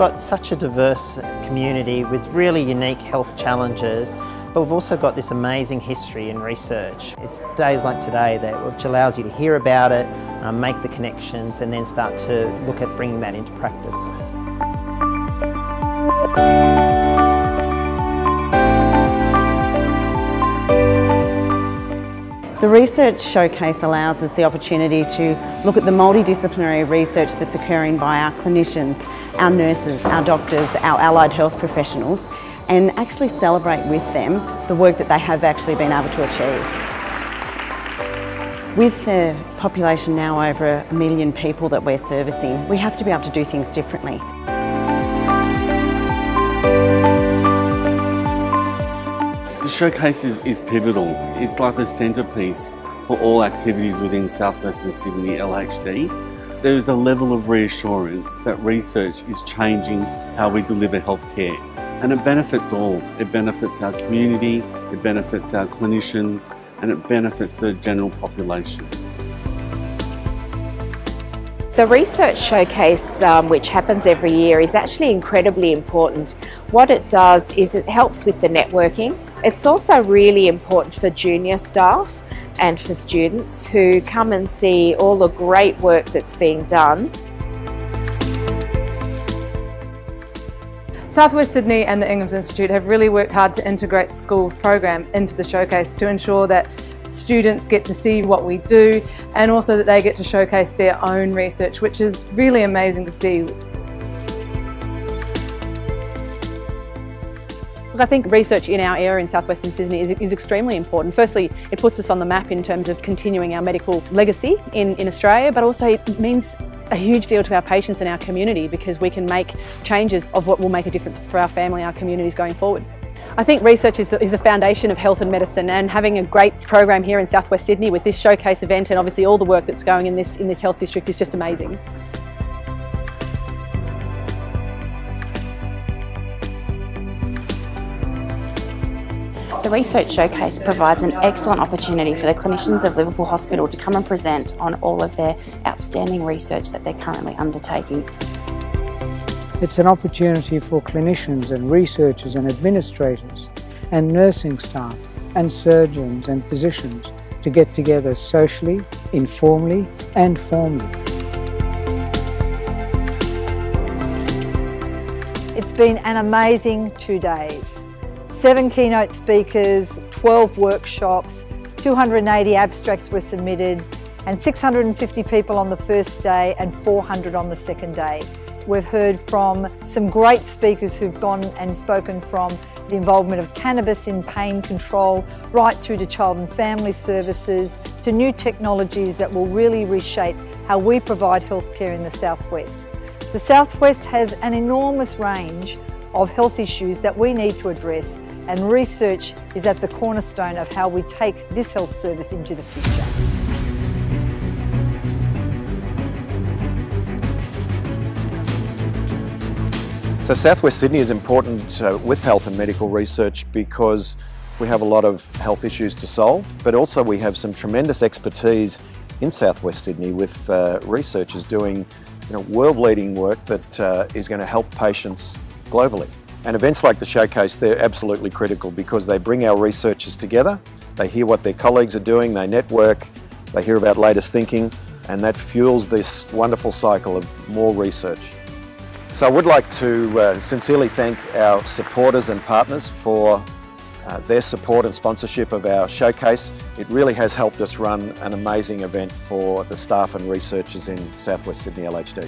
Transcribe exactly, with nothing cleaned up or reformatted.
got such a diverse community with really unique health challenges, but we've also got this amazing history in research. It's days like today that which allows you to hear about it, um, make the connections, and then start to look at bringing that into practice. The research showcase allows us the opportunity to look at the multidisciplinary research that's occurring by our clinicians, our nurses, our doctors, our allied health professionals, and actually celebrate with them the work that they have actually been able to achieve. With the population now over a million people that we're servicing, we have to be able to do things differently. The showcase is, is pivotal. It's like the centrepiece for all activities within South Western Sydney L H D. There is a level of reassurance that research is changing how we deliver healthcare, and it benefits all. It benefits our community, it benefits our clinicians, and it benefits the general population. The research showcase, um, which happens every year, is actually incredibly important. What it does is it helps with the networking. It's also really important for junior staff and for students who come and see all the great work that's being done. South West Sydney and the Ingham Institute have really worked hard to integrate the school program into the showcase to ensure that students get to see what we do, and also that they get to showcase their own research, which is really amazing to see. I think research in our area in South Western Sydney is, is extremely important. Firstly, it puts us on the map in terms of continuing our medical legacy in, in Australia, but also it means a huge deal to our patients and our community, because we can make changes of what will make a difference for our family, our communities going forward. I think research is the, is the foundation of health and medicine, and having a great program here in South West Sydney with this showcase event and obviously all the work that's going in this, in this health district is just amazing. The research showcase provides an excellent opportunity for the clinicians of Liverpool Hospital to come and present on all of their outstanding research that they're currently undertaking. It's an opportunity for clinicians and researchers and administrators and nursing staff and surgeons and physicians to get together socially, informally and formally. It's been an amazing two days. Seven keynote speakers, twelve workshops, two hundred and eighty abstracts were submitted, and six hundred and fifty people on the first day and four hundred on the second day. We've heard from some great speakers who've gone and spoken from the involvement of cannabis in pain control, right through to child and family services, to new technologies that will really reshape how we provide healthcare in the South West. The South West has an enormous range of health issues that we need to address, and research is at the cornerstone of how we take this health service into the future. So South West Sydney is important uh, with health and medical research, because we have a lot of health issues to solve, but also we have some tremendous expertise in South West Sydney with uh, researchers doing you know, world-leading work that uh, is going to help patients globally. And events like the showcase, they're absolutely critical, because they bring our researchers together, they hear what their colleagues are doing, they network, they hear about latest thinking, and that fuels this wonderful cycle of more research. So I would like to uh, sincerely thank our supporters and partners for uh, their support and sponsorship of our showcase. It really has helped us run an amazing event for the staff and researchers in South West Sydney L H D.